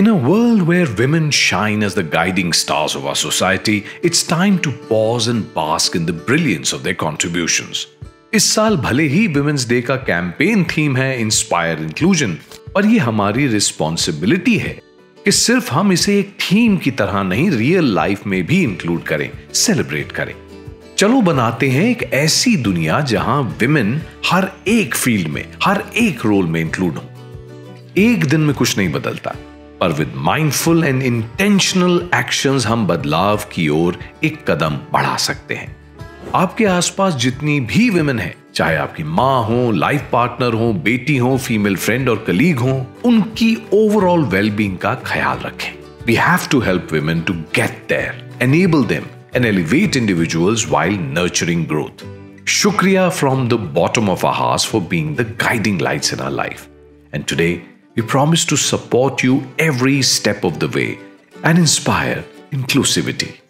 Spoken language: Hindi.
In a world where women shine as the guiding stars of our society, it's time to pause and bask in the brilliance of their contributions. इस साल भले ही Women's Day का कैंपेन थीम है Inspire Inclusion, पर ये हमारी रिस्पॉन्सिबिलिटी है कि सिर्फ हम इसे एक थीम की तरह नहीं रियल लाइफ में भी इंक्लूड करें, सेलिब्रेट करें। चलो बनाते हैं एक ऐसी दुनिया जहां विमेन हर एक फील्ड में, हर एक रोल में इंक्लूड हो। एक दिन में कुछ नहीं बदलता, पर with mindful and intentional actions हम बदलाव की ओर एक कदम बढ़ा सकते हैं। आपके आसपास जितनी भी विमेन है, चाहे आपकी माँ हो, लाइफ पार्टनर हो, बेटी हो, फीमेल फ्रेंड और कलीग हो, उनकी ओवरऑल वेलबींग का ख्याल रखें। We have to help women to get there, enable them and elevate individuals while nurturing growth. शुक्रिया from the bottom of our hearts for being the guiding lights in our life. And today we promise to support you every step of the way and inspire inclusivity.